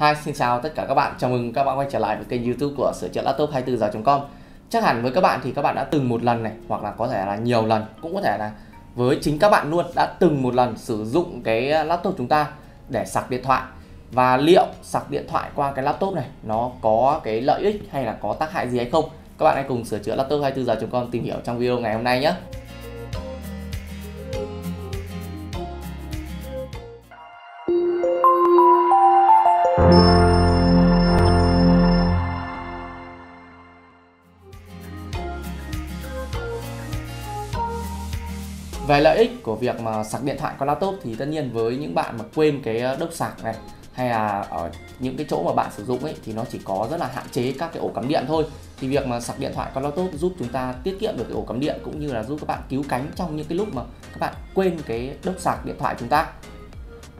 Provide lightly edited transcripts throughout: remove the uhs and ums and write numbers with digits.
Hi, xin chào tất cả các bạn. Chào mừng các bạn quay trở lại với kênh YouTube của sửa chữa Laptop24h.com. Chắc hẳn với các bạn thì các bạn đã từng một lần này, hoặc là có thể là nhiều lần, cũng có thể là với chính các bạn luôn đã từng một lần sử dụng cái laptop chúng ta để sạc điện thoại. Và liệu sạc điện thoại qua cái laptop này nó có cái lợi ích hay là có tác hại gì hay không? Các bạn hãy cùng sửa chữa Laptop24h.com tìm hiểu trong video ngày hôm nay nhé. Về lợi ích của việc mà sạc điện thoại qua laptop thì tất nhiên với những bạn mà quên cái đốc sạc này, hay là ở những cái chỗ mà bạn sử dụng ấy, thì nó chỉ có rất là hạn chế các cái ổ cắm điện thôi. Thì việc mà sạc điện thoại qua laptop giúp chúng ta tiết kiệm được cái ổ cắm điện, cũng như là giúp các bạn cứu cánh trong những cái lúc mà các bạn quên cái đốc sạc điện thoại chúng ta.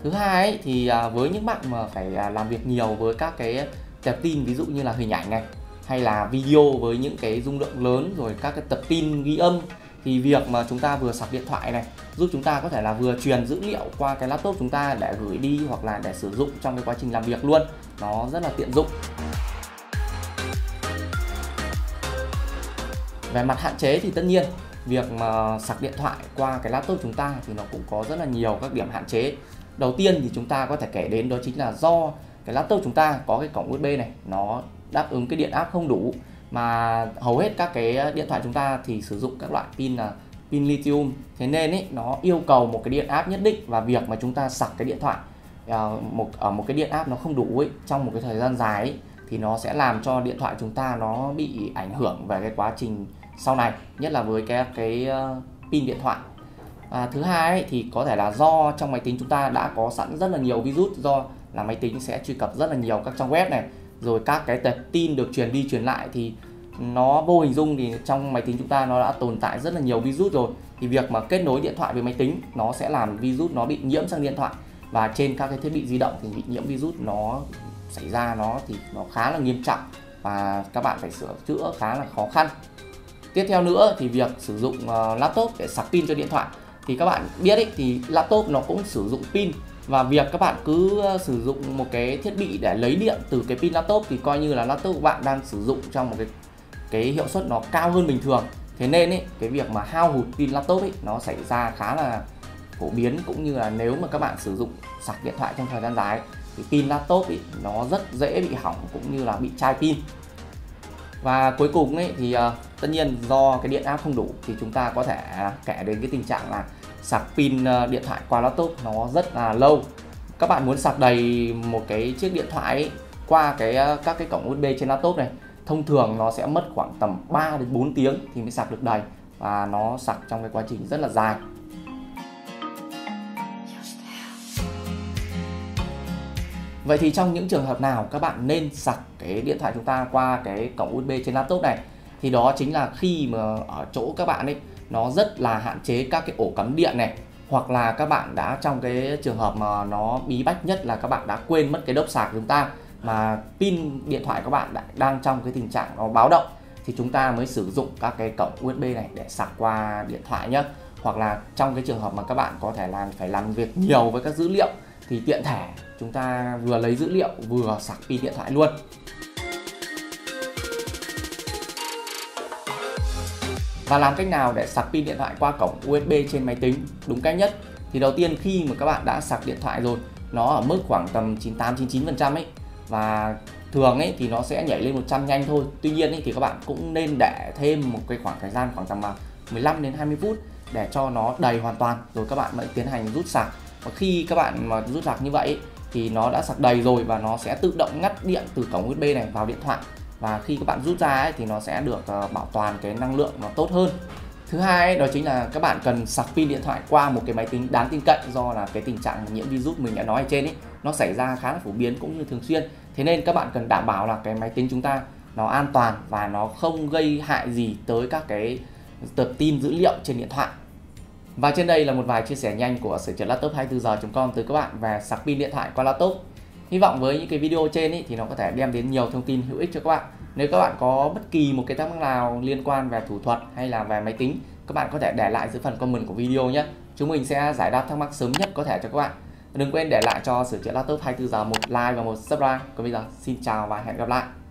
Thứ hai ấy, thì với những bạn mà phải làm việc nhiều với các cái tệp tin, ví dụ như là hình ảnh này, hay là video với những cái dung lượng lớn, rồi các cái tập tin ghi âm, thì việc mà chúng ta vừa sạc điện thoại này giúp chúng ta có thể là vừa truyền dữ liệu qua cái laptop chúng ta để gửi đi hoặc là để sử dụng trong cái quá trình làm việc luôn. Nó rất là tiện dụng. Về mặt hạn chế thì tất nhiên việc mà sạc điện thoại qua cái laptop chúng ta thì nó cũng có rất là nhiều các điểm hạn chế. Đầu tiên thì chúng ta có thể kể đến đó chính là do cái laptop chúng ta có cái cổng USB này, nó đáp ứng cái điện áp không đủ, mà hầu hết các cái điện thoại chúng ta thì sử dụng các loại pin là pin lithium. Thế nên ấy, nó yêu cầu một cái điện áp nhất định, và việc mà chúng ta sạc cái điện thoại ở một cái điện áp nó không đủ ấy, trong một cái thời gian dài ấy, thì nó sẽ làm cho điện thoại chúng ta nó bị ảnh hưởng về cái quá trình sau này, nhất là với cái pin điện thoại. Thứ hai ấy, thì có thể là do trong máy tính chúng ta đã có sẵn rất là nhiều virus, do là máy tính sẽ truy cập rất là nhiều các trang web này, rồi các cái tệp tin được truyền đi truyền lại, thì nó vô hình dung thì trong máy tính chúng ta nó đã tồn tại rất là nhiều virus rồi. Thì việc mà kết nối điện thoại với máy tính nó sẽ làm virus nó bị nhiễm sang điện thoại, và trên các cái thiết bị di động thì bị nhiễm virus nó xảy ra thì nó khá là nghiêm trọng, và các bạn phải sửa chữa khá là khó khăn. Tiếp theo nữa thì việc sử dụng laptop để sạc pin cho điện thoại, thì các bạn biết ấy, thì laptop nó cũng sử dụng pin, và việc các bạn cứ sử dụng một cái thiết bị để lấy điện từ cái pin laptop thì coi như là laptop của bạn đang sử dụng trong một cái hiệu suất nó cao hơn bình thường. Thế nên ấy, cái việc mà hao hụt pin laptop ấy, nó xảy ra khá là phổ biến, cũng như là nếu mà các bạn sử dụng sạc điện thoại trong thời gian dài ấy, thì pin laptop ấy, nó rất dễ bị hỏng cũng như là bị chai pin. Và cuối cùng ấy, thì tất nhiên do cái điện áp không đủ thì chúng ta có thể kể đến cái tình trạng là sạc pin điện thoại qua laptop nó rất là lâu. Các bạn muốn sạc đầy một cái chiếc điện thoại ấy, qua các cái cổng USB trên laptop này, thông thường nó sẽ mất khoảng tầm 3 đến 4 tiếng thì mới sạc được đầy, và nó sạc trong cái quá trình rất là dài. Vậy thì trong những trường hợp nào các bạn nên sạc cái điện thoại chúng ta qua cái cổng USB trên laptop này? Thì đó chính là khi mà ở chỗ các bạn ấy nó rất là hạn chế các cái ổ cắm điện này, hoặc là các bạn đã trong cái trường hợp mà nó bí bách nhất là các bạn đã quên mất cái đốc sạc chúng ta, mà pin điện thoại các bạn đang trong cái tình trạng nó báo động, thì chúng ta mới sử dụng các cái cổng USB này để sạc qua điện thoại nhé. Hoặc là trong cái trường hợp mà các bạn có thể là phải làm việc nhiều với các dữ liệu, thì tiện thể chúng ta vừa lấy dữ liệu vừa sạc pin điện thoại luôn. Và làm cách nào để sạc pin điện thoại qua cổng USB trên máy tính đúng cách nhất? Thì đầu tiên khi mà các bạn đã sạc điện thoại rồi, nó ở mức khoảng tầm 98-99% ấy, và thường ấy thì nó sẽ nhảy lên 100 nhanh thôi. Tuy nhiên ấy, thì các bạn cũng nên để thêm một cái khoảng thời gian khoảng tầm 15 đến 20 phút để cho nó đầy hoàn toàn, rồi các bạn mới tiến hành rút sạc. Và khi các bạn mà rút sạc như vậy ấy, thì nó đã sạc đầy rồi, và nó sẽ tự động ngắt điện từ cổng USB này vào điện thoại. Và khi các bạn rút ra ấy, thì nó sẽ được bảo toàn cái năng lượng nó tốt hơn. Thứ hai ấy, đó chính là các bạn cần sạc pin điện thoại qua một cái máy tính đáng tin cậy, do là cái tình trạng nhiễm virus mình đã nói ở trên ấy, nó xảy ra khá là phổ biến cũng như thường xuyên. Thế nên các bạn cần đảm bảo là cái máy tính chúng ta nó an toàn và nó không gây hại gì tới các cái tập tin dữ liệu trên điện thoại. Và trên đây là một vài chia sẻ nhanh của sửa chữa Laptop24h.com tới các bạn về sạc pin điện thoại qua laptop. Hy vọng với những cái video trên ý, thì nó có thể đem đến nhiều thông tin hữu ích cho các bạn. Nếu các bạn có bất kỳ một cái thắc mắc nào liên quan về thủ thuật hay là về máy tính, các bạn có thể để lại dưới phần comment của video nhé. Chúng mình sẽ giải đáp thắc mắc sớm nhất có thể cho các bạn. Đừng quên để lại cho sửa chữa laptop 24h một like và một subscribe. Còn bây giờ xin chào và hẹn gặp lại.